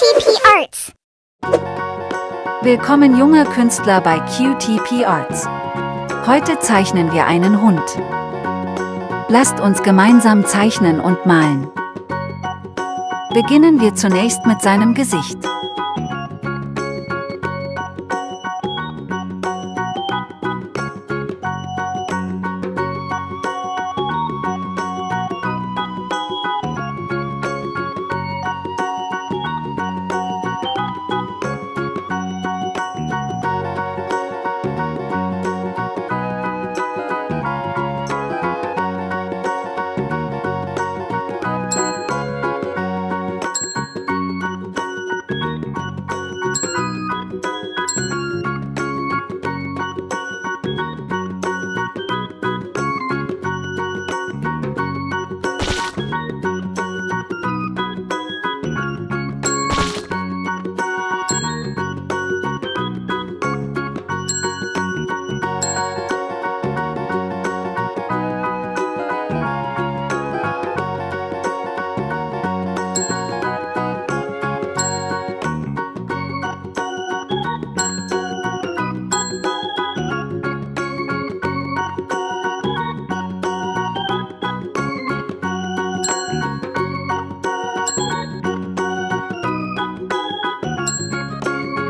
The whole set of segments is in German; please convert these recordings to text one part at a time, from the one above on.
QTP Arts. Willkommen junge Künstler bei QTP Arts. Heute zeichnen wir einen Hund. Lasst uns gemeinsam zeichnen und malen. Beginnen wir zunächst mit seinem Gesicht.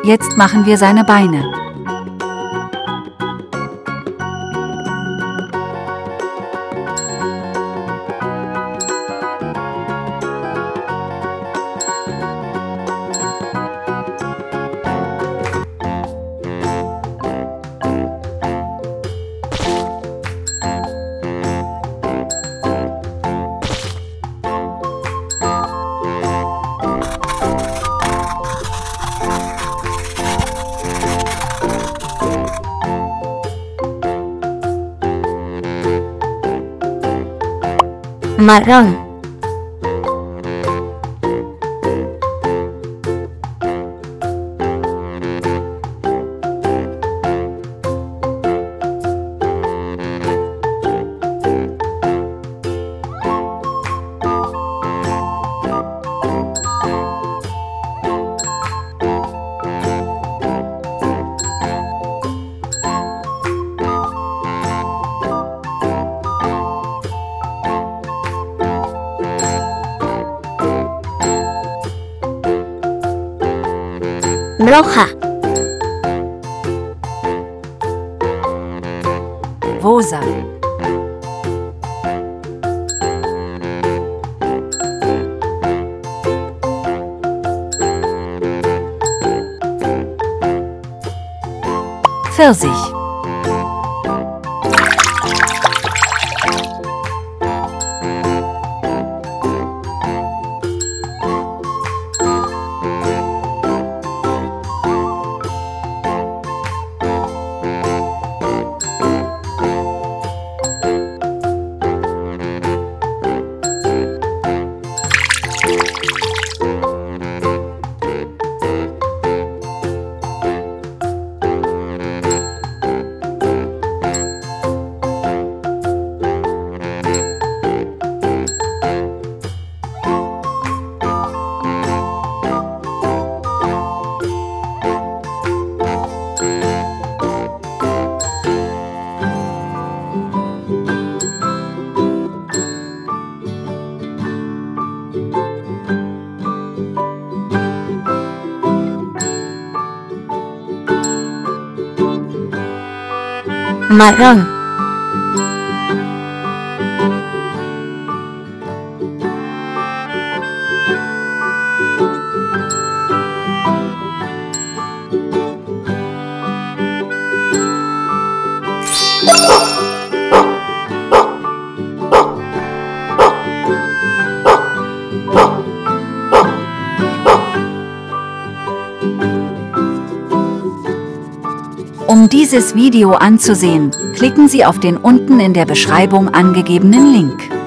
Jetzt machen wir seine Beine. Marrón, roja, rosa, Pfirsich, marrón, Um dieses Video anzusehen, klicken Sie auf den unten in der Beschreibung angegebenen Link.